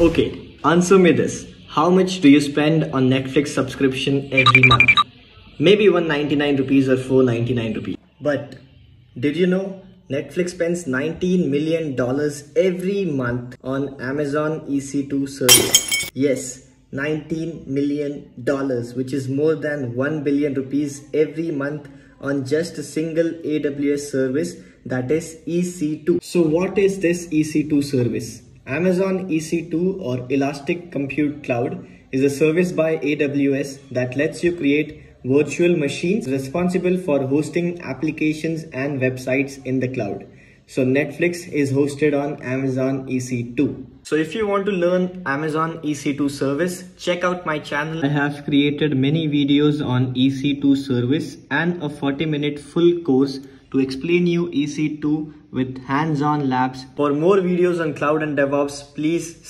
Okay, answer me this. How much do you spend on Netflix subscription every month? Maybe 199 rupees or 499 rupees. But did you know Netflix spends $19 million every month on Amazon EC2 service? Yes, $19 million, which is more than 1 billion rupees every month on just a single AWS service, that is EC2. So what is this EC2 service? Amazon EC2 or Elastic Compute Cloud is a service by AWS that lets you create virtual machines responsible for hosting applications and websites in the cloud. So Netflix is hosted on Amazon EC2. So if you want to learn Amazon EC2 service, check out my channel. I have created many videos on EC2 service and a 40-minute full course to explain you EC2 with hands-on labs. For more videos on cloud and DevOps, please